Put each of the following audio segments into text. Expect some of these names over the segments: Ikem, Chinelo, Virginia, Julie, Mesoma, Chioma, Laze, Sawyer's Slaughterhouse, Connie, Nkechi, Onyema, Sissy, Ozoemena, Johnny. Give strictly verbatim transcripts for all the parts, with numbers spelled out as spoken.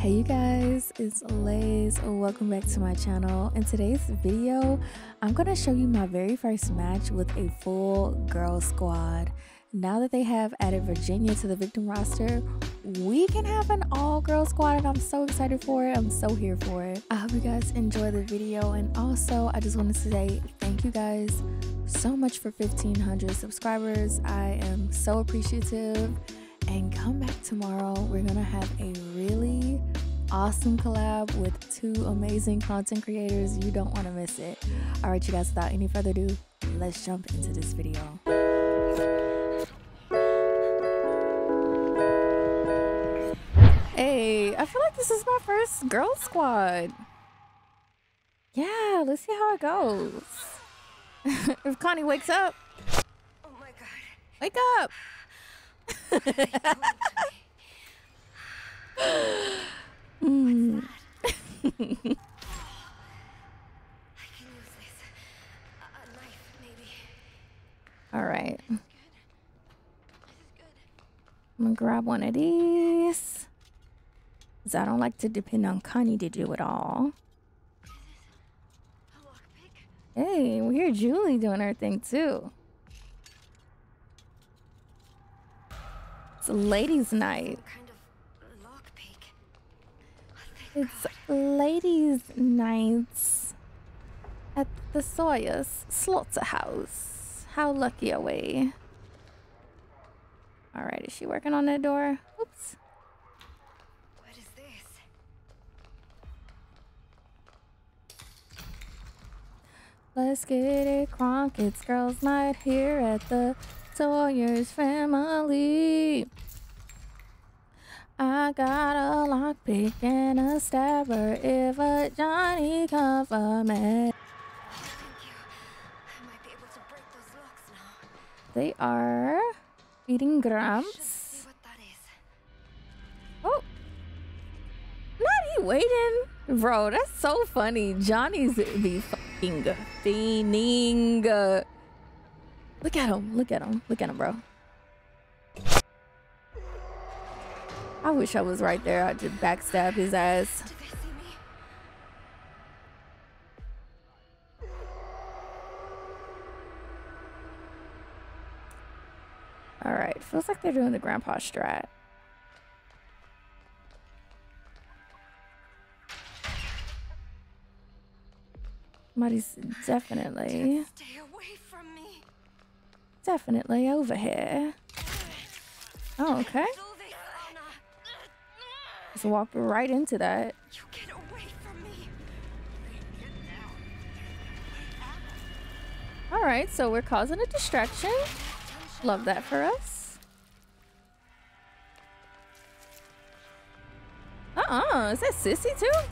Hey you guys, it's Laze. Welcome back to my channel. In today's video, I'm gonna show you my very first match with a full girl squad. Now that they have added Virginia to the victim roster, we can have an all-girl squad, and I'm so excited for it. I'm so here for it. I hope you guys enjoy the video, and also I just wanted to say thank you guys so much for fifteen hundred subscribers. I am so appreciative. And come back tomorrow. We're gonna have a really awesome collab with two amazing content creators. You don't want to miss it. All right, you guys, without any further ado, let's jump into this video. Hey, I feel like this is my first girl squad. Yeah, let's see how it goes. If Connie wakes up. Oh my god. Wake up. mm. I can use this. A knife, maybe. All right. This is good. I'm gonna grab one of these. Cause I don't like to depend on Connie to do it all. This is a lockpick. Hey, we hear Julie doing her thing too. It's ladies' night. Kind of lockpick. It's ladies' nights at the Sawyer's Slaughterhouse. How lucky are we? All right, is she working on that door? Oops. What is this? Let's get it crunk. It's girls' night here at the Sawyer's family. I got a lockpick and a stabber if a Johnny come for me. Thank you. I might be able to break those locks now. They are eating grams. See what that is. Oh, not he waiting, bro. That's so funny. Johnny's be fucking fiending. Look at him, look at him, look at him, bro. I wish I was right there. I just backstabbed his ass. Did they see me? All right, feels like they're doing the grandpa strat. Somebody's definitely. Stay away from me. Definitely over here. Oh, okay. Just walked right into that. You get away from me. All right, so we're causing a distraction. Love that for us. Uh-uh, is that Sissy too?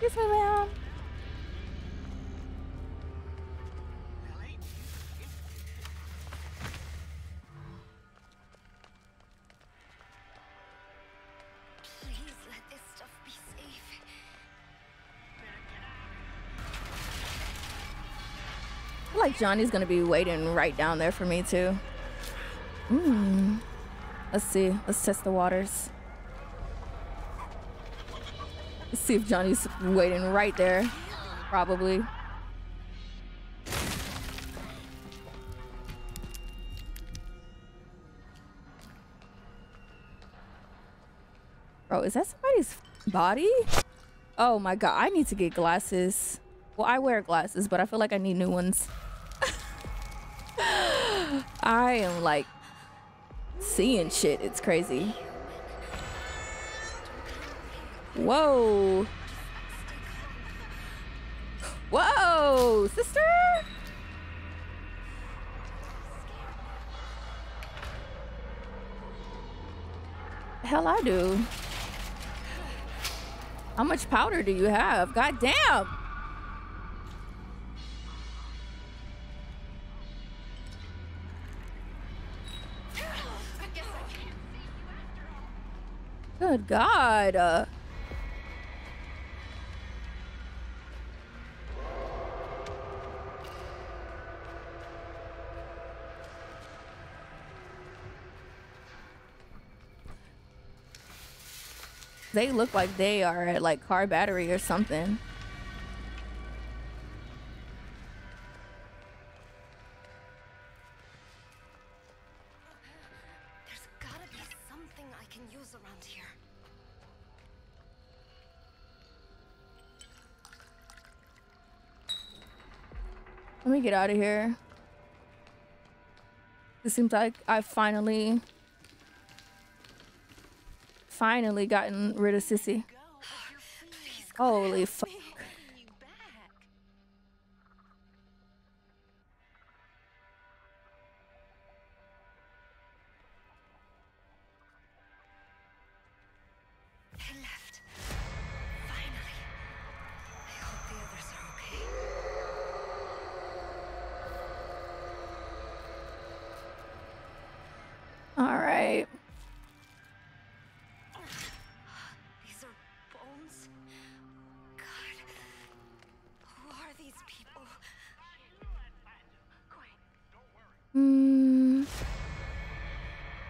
Excuse me, ma'am. Like Johnny's gonna be waiting right down there for me too. Mm. Let's see. Let's test the waters. Let's see if Johnny's waiting right there. Probably. Bro, is that somebody's body? Oh my god! I need to get glasses. Well, I wear glasses, but I feel like I need new ones. I am like seeing shit. It's crazy. Whoa. Whoa, sister. Hell, I do. How much powder do you have? God damn. Good God. Uh, they look like they are at like car battery or something. Let me get out of here. It seems like I've finally, finally gotten rid of Sissy. Holy fuck.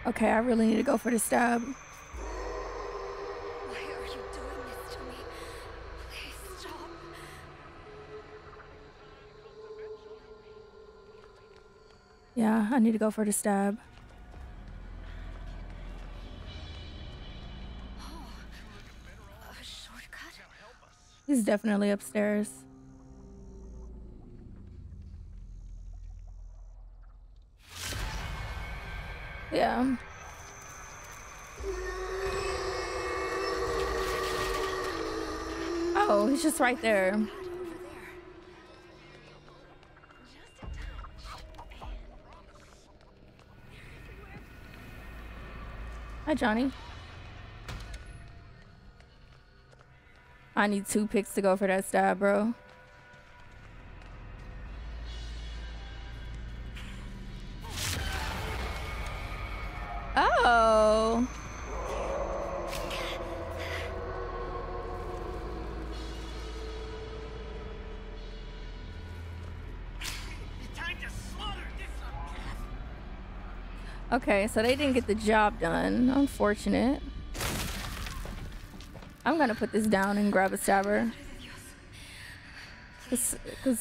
Okay, I really need to go for the stab. Why are you doing this to me? Please stop. Yeah, I need to go for the stab. Oh, a shortcut? He's definitely upstairs. Yeah. Oh, he's just right there. Hi, Johnny. I need two picks to go for that stab, bro. Okay, so they didn't get the job done. Unfortunate. I'm gonna put this down and grab a stabber. Because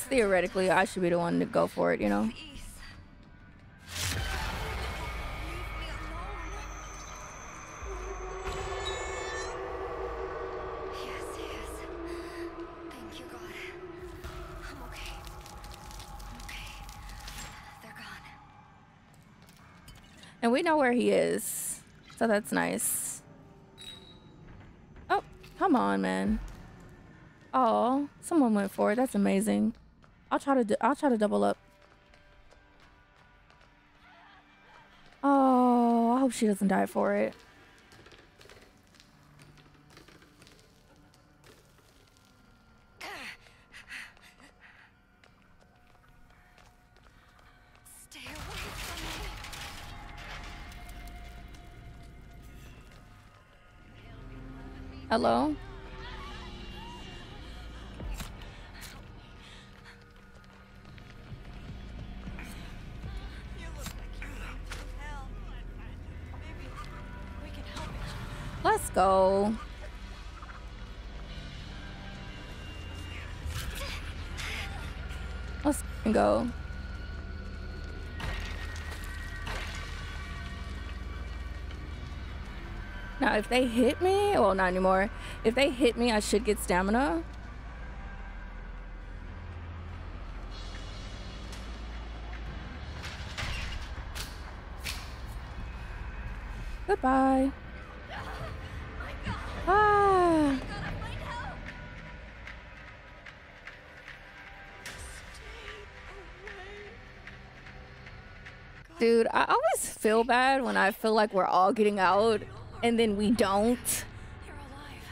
theoretically, I should be the one to go for it, you know? And we know where he is, so that's nice. Oh, come on, man. Oh, someone went for it. That's amazing. I'll try to do, I'll try to double up. Oh, I hope she doesn't die for it. Hello? Let's go. Let's go. Now, if they hit me, well, not anymore. If they hit me, I should get stamina. Goodbye. Ah. Dude, I always feel bad when I feel like we're all getting out. And then we don't. You're alive.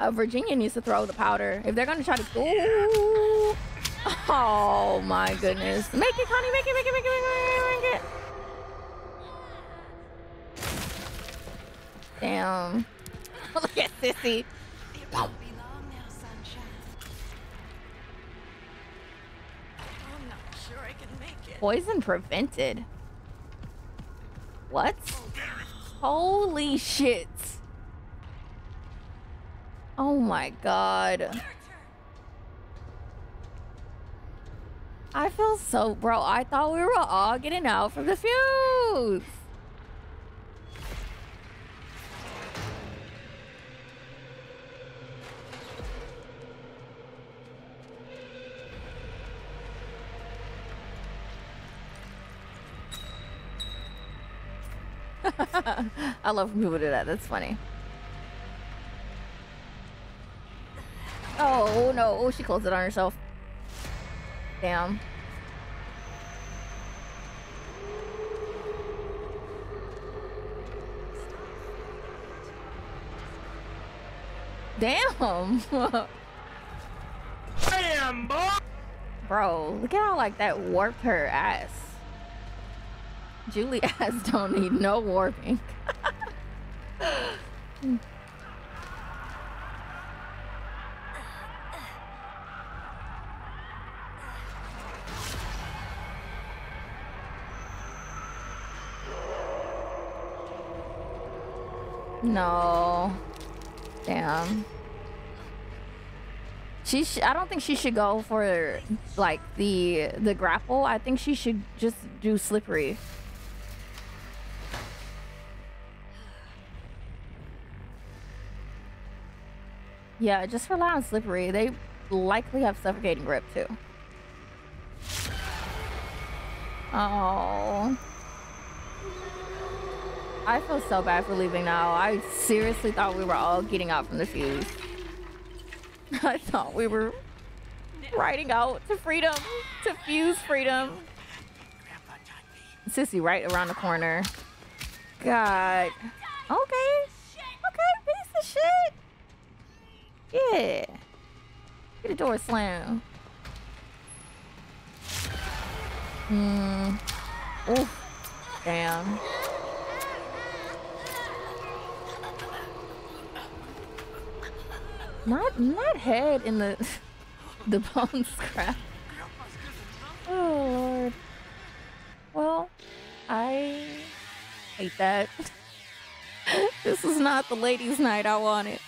Uh, Virginia needs to throw the powder. If they're gonna try to, ooh. Oh my goodness. Make it, Connie, make it, make it, make it, make it, make it. Damn. Look at Sissy. Poison prevented. What? Holy shit. Oh my god. I feel so, bro. I thought we were all getting out from the fuse. I love when people do that. That's funny. Oh no. Oh, she closed it on herself. Damn. Damn. Damn, boy. Bro, look at how like that warped her ass. Julie ass don't need no warping. No. Damn. She sh I don't think she should go for like the the grapple. I think she should just do slippery. Yeah, just rely on slippery. They likely have suffocating grip too. Oh. I feel so bad for leaving now. I seriously thought we were all getting out from the fuse. I thought we were riding out to freedom, to fuse freedom. Sissy right around the corner. God. Okay. Okay, piece of shit. Yeah. Get the door slammed. Hmm. Oof. Damn. Not, not head in the the bone scrap. Oh Lord. Well, I hate that. This was not the ladies' night I wanted.